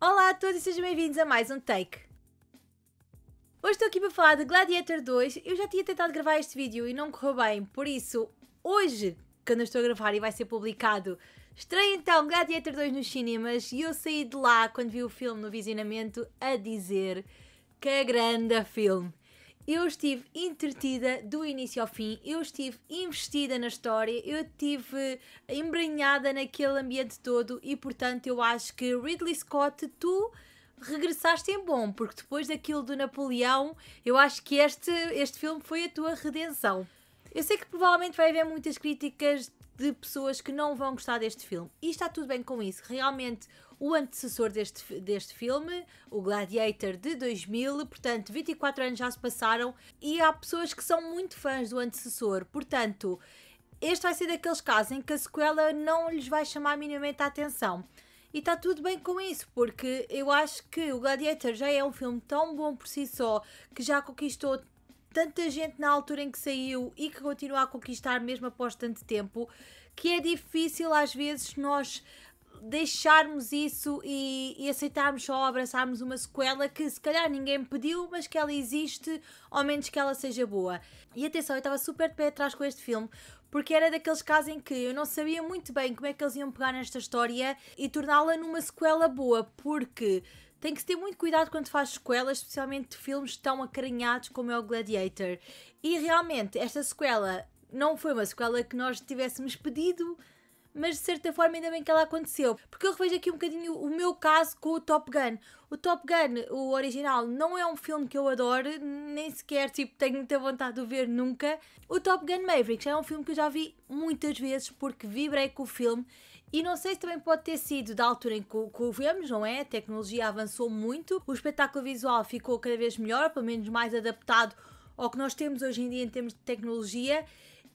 Olá a todos e sejam bem-vindos a mais um Take. Hoje estou aqui para falar de Gladiator 2. Eu já tinha tentado gravar este vídeo e não correu bem, por isso hoje, quando eu estou a gravar e vai ser publicado, estreia então Gladiator 2 nos cinemas e eu saí de lá, quando vi o filme no visionamento, a dizer que grande filme. Eu estive entretida do início ao fim, eu estive investida na história, eu estive embrenhada naquele ambiente todo e, portanto, eu acho que Ridley Scott, tu regressaste em bom, porque depois daquilo do Napoleão, eu acho que este filme foi a tua redenção. Eu sei que provavelmente vai haver muitas críticas de pessoas que não vão gostar deste filme e está tudo bem com isso. Realmente o antecessor deste filme, o Gladiator de 2000, portanto 24 anos já se passaram e há pessoas que são muito fãs do antecessor, portanto este vai ser daqueles casos em que a sequela não lhes vai chamar minimamente a atenção e está tudo bem com isso, porque eu acho que o Gladiator já é um filme tão bom por si só, que já conquistou tanta gente na altura em que saiu e que continua a conquistar mesmo após tanto tempo, que é difícil às vezes nós deixarmos isso e aceitarmos só abraçarmos uma sequela que se calhar ninguém pediu, mas que ela existe, ao menos que ela seja boa. E atenção, eu estava super de pé atrás com este filme, porque era daqueles casos em que eu não sabia muito bem como é que eles iam pegar nesta história e torná-la numa sequela boa, porque tem que ter muito cuidado quando faz sequelas, especialmente de filmes tão acarinhados como é o Gladiator. E realmente, esta sequela não foi uma sequela que nós tivéssemos pedido, mas de certa forma ainda bem que ela aconteceu. Porque eu revejo aqui um bocadinho o meu caso com o Top Gun. O Top Gun, o original, não é um filme que eu adoro, nem sequer tipo, tenho muita vontade de o ver nunca. O Top Gun Maverick já é um filme que eu já vi muitas vezes porque vibrei com o filme. E não sei se também pode ter sido da altura em que o vemos, não é? A tecnologia avançou muito, o espetáculo visual ficou cada vez melhor, pelo menos mais adaptado ao que nós temos hoje em dia em termos de tecnologia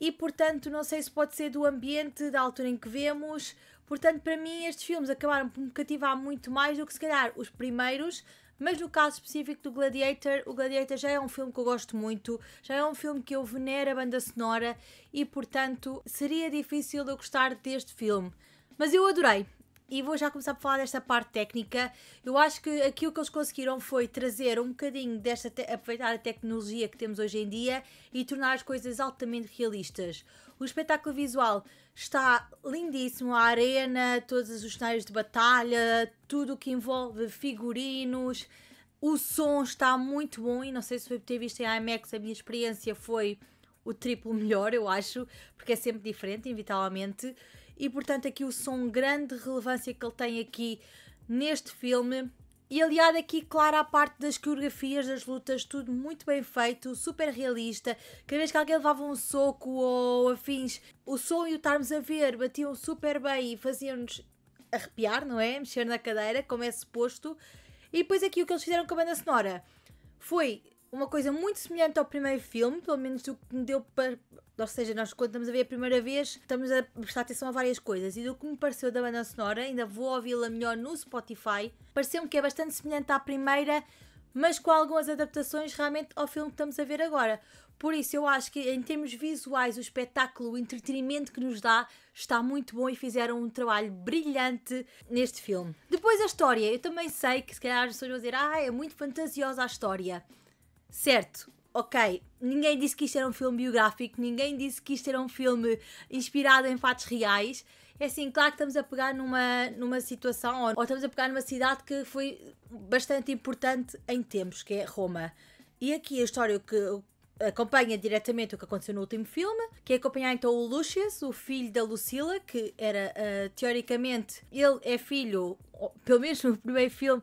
e, portanto, não sei se pode ser do ambiente, da altura em que vemos. Portanto, para mim, estes filmes acabaram por me cativar muito mais do que, se calhar, os primeiros, mas no caso específico do Gladiator, o Gladiator já é um filme que eu gosto muito, já é um filme que eu venero a banda sonora e, portanto, seria difícil eu gostar deste filme. Mas eu adorei e vou já começar por falar desta parte técnica. Eu acho que aqui o que eles conseguiram foi trazer um bocadinho desta, aproveitar a tecnologia que temos hoje em dia e tornar as coisas altamente realistas. O espetáculo visual está lindíssimo, a arena, todos os cenários de batalha, tudo o que envolve figurinos, o som está muito bom e não sei se foi por ter visto em IMAX, a minha experiência foi o triplo melhor, eu acho, porque é sempre diferente, inevitavelmente. E portanto aqui o som, grande relevância que ele tem aqui neste filme. E aliado aqui, claro, à parte das coreografias, das lutas, tudo muito bem feito, super realista. Cada vez que alguém levava um soco ou afins, o som e o estarmos a ver batiam super bem e faziam-nos arrepiar, não é? Mexer na cadeira, como é suposto. E depois aqui o que eles fizeram com a banda sonora foi uma coisa muito semelhante ao primeiro filme, pelo menos o que me deu para... Ou seja, nós quando estamos a ver a primeira vez, estamos a prestar atenção a várias coisas. E do que me pareceu da banda sonora, ainda vou ouvi-la melhor no Spotify, pareceu-me que é bastante semelhante à primeira, mas com algumas adaptações realmente ao filme que estamos a ver agora. Por isso eu acho que em termos visuais, o espetáculo, o entretenimento que nos dá, está muito bom e fizeram um trabalho brilhante neste filme. Depois a história, eu também sei que se calhar as pessoas vão dizer, é muito fantasiosa a história. Certo. Ok, ninguém disse que isto era um filme biográfico, ninguém disse que isto era um filme inspirado em fatos reais. É assim, claro que estamos a pegar numa situação, ou estamos a pegar numa cidade que foi bastante importante em tempos, que é Roma. E aqui a história que acompanha diretamente o que aconteceu no último filme, que é acompanhar então o Lucius, o filho da Lucila, que era, teoricamente, ele é filho, pelo menos no primeiro filme,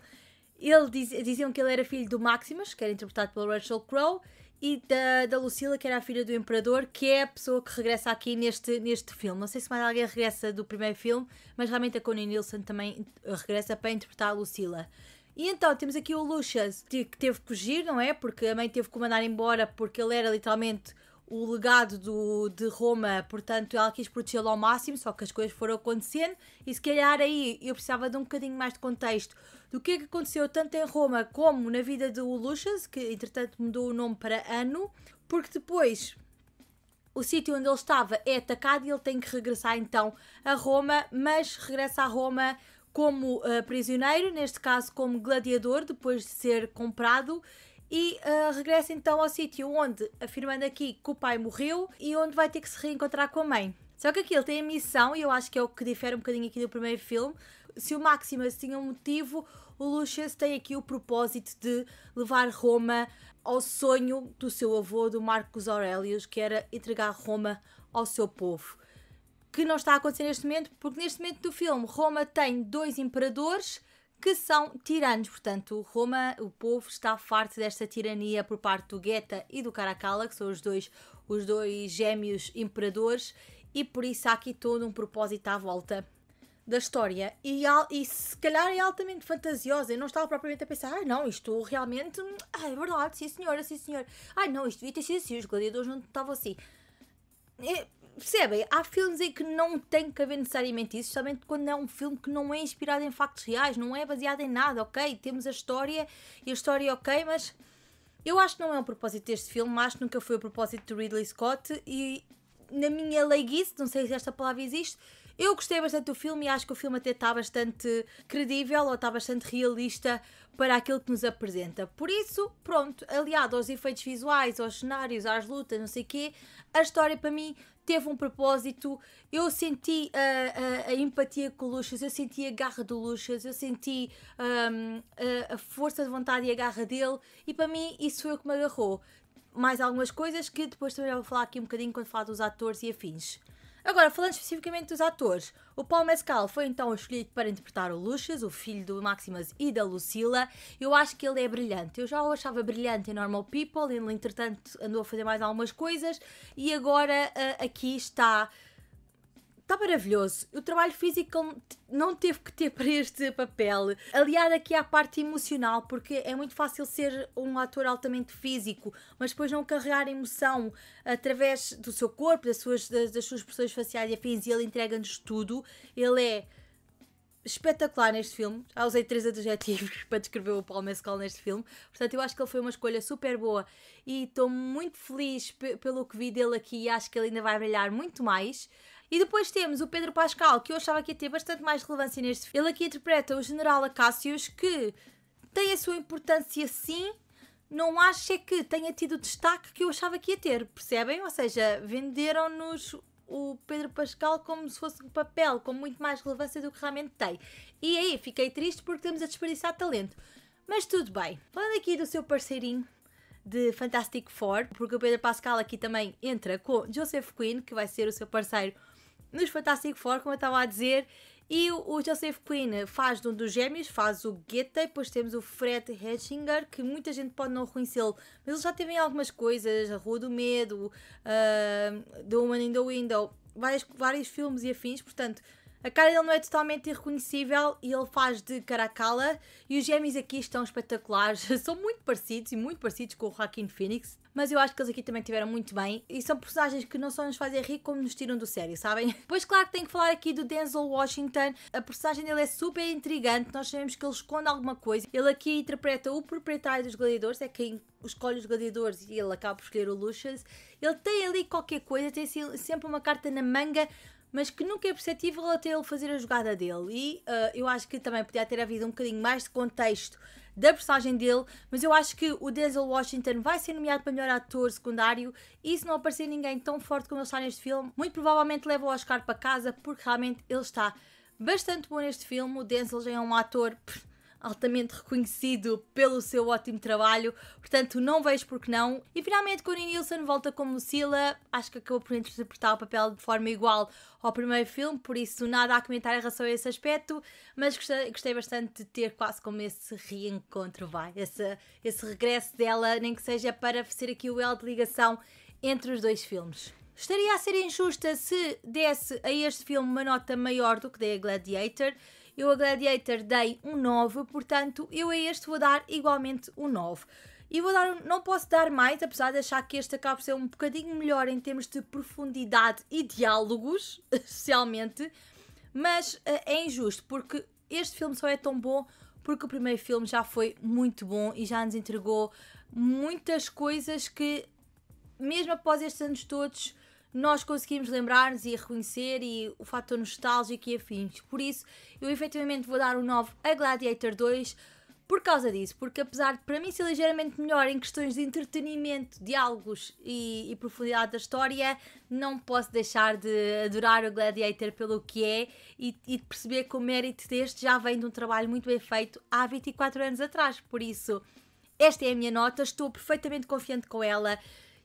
diziam que ele era filho do Maximus, que era interpretado pelo Russell Crowe, e da Lucila, que era a filha do Imperador, que é a pessoa que regressa aqui neste filme. Não sei se mais alguém regressa do primeiro filme, mas realmente a Connie Nielsen também regressa para interpretar a Lucila. E então temos aqui o Lucius, que teve que fugir, não é? Porque a mãe teve que mandar embora, porque ele era literalmente o legado de Roma, portanto ela quis protegê-lo ao máximo, só que as coisas foram acontecendo e se calhar aí eu precisava de um bocadinho mais de contexto do que é que aconteceu tanto em Roma como na vida do Lucius, que entretanto mudou o nome para Ano, porque depois o sítio onde ele estava é atacado e ele tem que regressar então a Roma, mas regressa a Roma como prisioneiro, neste caso como gladiador, depois de ser comprado, e regressa então ao sítio onde, afirmando aqui que o pai morreu e onde vai ter que se reencontrar com a mãe. Só que aqui ele tem a missão, e eu acho que é o que difere um bocadinho aqui do primeiro filme. Se o Maximus tinha um motivo, o Lucius tem aqui o propósito de levar Roma ao sonho do seu avô, do Marco Aurélio, que era entregar Roma ao seu povo. Que não está a acontecer neste momento, porque neste momento do filme Roma tem dois imperadores que são tiranos. Portanto, Roma, o povo, está farto desta tirania por parte do Geta e do Caracalla, que são os dois gêmeos imperadores, e por isso há aqui todo um propósito à volta da história, e se calhar é altamente fantasiosa. Eu não estava propriamente a pensar, ai não, isto realmente, ai, é verdade, sim senhora, sim senhor, ai não, isto devia ter sido assim, os gladiadores não estavam assim. É, percebem, há filmes em que não tem que haver necessariamente isso, somente quando é um filme que não é inspirado em factos reais, não é baseado em nada, ok, temos a história, e a história ok, mas eu acho que não é um propósito deste filme, acho que nunca foi o propósito de Ridley Scott, e na minha leiguice, não sei se esta palavra existe, eu gostei bastante do filme e acho que o filme até está bastante credível ou está bastante realista para aquilo que nos apresenta. Por isso, pronto, aliado aos efeitos visuais, aos cenários, às lutas, não sei o quê, a história para mim teve um propósito. Eu senti a empatia com o Lucius, eu senti a garra do Lucius, eu senti a força de vontade e a garra dele, e para mim isso foi o que me agarrou. Mais algumas coisas que depois também vou falar aqui um bocadinho quando falar dos atores e afins. Agora, falando especificamente dos atores, o Paul Mescal foi então escolhido para interpretar o Lucius, o filho do Maximus e da Lucila. Eu acho que ele é brilhante. Eu já o achava brilhante em Normal People, ele entretanto andou a fazer mais algumas coisas e agora aqui está maravilhoso. O trabalho físico não teve que ter para este papel, aliado aqui à parte emocional, porque é muito fácil ser um ator altamente físico, mas depois não carregar emoção através do seu corpo, das suas expressões faciais e afins, e ele entrega-nos tudo. Ele é espetacular neste filme. Já usei 3 adjetivos para descrever o Paul Mescal neste filme, portanto eu acho que ele foi uma escolha super boa e estou muito feliz pelo que vi dele aqui, e acho que ele ainda vai brilhar muito mais. E depois temos o Pedro Pascal, que eu achava que ia ter bastante mais relevância neste filme. Ele aqui interpreta o General Acácio, que tem a sua importância sim, não acho é que tenha tido o destaque que eu achava que ia ter, percebem? Ou seja, venderam-nos o Pedro Pascal como se fosse um papel, com muito mais relevância do que realmente tem. E aí fiquei triste porque estamos a desperdiçar talento. Mas tudo bem. Falando aqui do seu parceirinho de Fantastic Four, porque o Pedro Pascal aqui também entra com Joseph Quinn, que vai ser o seu parceiro nos Fantastic Four, como eu estava a dizer, e o Joseph Quinn faz de um dos gêmeos, faz o Geta, e depois temos o Fred Hechinger, que muita gente pode não reconhecê-lo, mas ele já teve em algumas coisas, a Rua do Medo, The Woman in the Window, vários filmes e afins, portanto, a cara dele não é totalmente irreconhecível, e ele faz de Caracalla, e os gêmeos aqui estão espetaculares, são muito parecidos, e muito parecidos com o Joaquin Phoenix, mas eu acho que eles aqui também tiveram muito bem, e são personagens que não só nos fazem rir como nos tiram do sério, sabem? Pois claro que tenho que falar aqui do Denzel Washington. A personagem dele é super intrigante, nós sabemos que ele esconde alguma coisa. Ele aqui interpreta o proprietário dos gladiadores, é quem escolhe os gladiadores, e ele acaba por escolher o Lucius. Ele tem ali qualquer coisa, tem sempre uma carta na manga, mas que nunca é perceptível até ele fazer a jogada dele, e eu acho que também podia ter havido um bocadinho mais de contexto da personagem dele, mas eu acho que o Denzel Washington vai ser nomeado para melhor ator secundário, e se não aparecer ninguém tão forte como ele está neste filme, muito provavelmente leva o Oscar para casa, porque realmente ele está bastante bom neste filme. O Denzel já é um ator altamente reconhecido pelo seu ótimo trabalho, portanto não vejo porque não. E finalmente Connie Nielsen volta como Lucila, acho que acabou por interpretar o papel de forma igual ao primeiro filme, por isso nada a comentar em relação a esse aspecto, mas gostei bastante de ter quase como esse reencontro, esse regresso dela, nem que seja para fazer aqui o elo de ligação entre os dois filmes. Estaria a ser injusta se desse a este filme uma nota maior do que dei a Gladiator. Eu a Gladiator dei um 9, portanto eu a este vou dar igualmente um 9. E vou dar não posso dar mais, apesar de achar que este acaba por ser um bocadinho melhor em termos de profundidade e diálogos, especialmente, mas é injusto, porque este filme só é tão bom porque o primeiro filme já foi muito bom e já nos entregou muitas coisas que, mesmo após estes anos todos, nós conseguimos lembrar-nos e reconhecer, e o fator nostálgico e afins. Por isso, eu efetivamente vou dar um 9 a Gladiator 2 por causa disso, porque apesar de para mim ser ligeiramente melhor em questões de entretenimento, diálogos e profundidade da história, não posso deixar de adorar o Gladiator pelo que é e de perceber que o mérito deste já vem de um trabalho muito bem feito há 24 anos atrás. Por isso, esta é a minha nota, estou perfeitamente confiante com ela.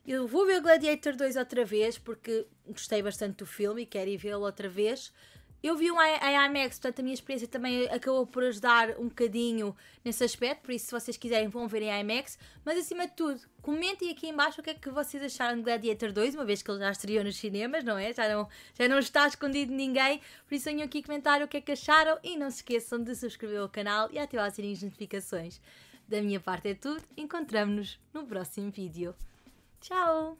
Eu vou ver o Gladiator 2 outra vez, porque gostei bastante do filme e quero ir vê-lo outra vez. Eu vi um em IMAX, portanto a minha experiência também acabou por ajudar um bocadinho nesse aspecto, por isso se vocês quiserem vão ver em IMAX. Mas acima de tudo, comentem aqui em baixo o que é que vocês acharam de Gladiator 2, uma vez que ele já estreou nos cinemas, não é? Já não está escondido de ninguém, por isso venham aqui comentar o que é que acharam e não se esqueçam de subscrever o canal e ativar o sininho de notificações. Da minha parte é tudo, encontramo-nos no próximo vídeo. Tchau!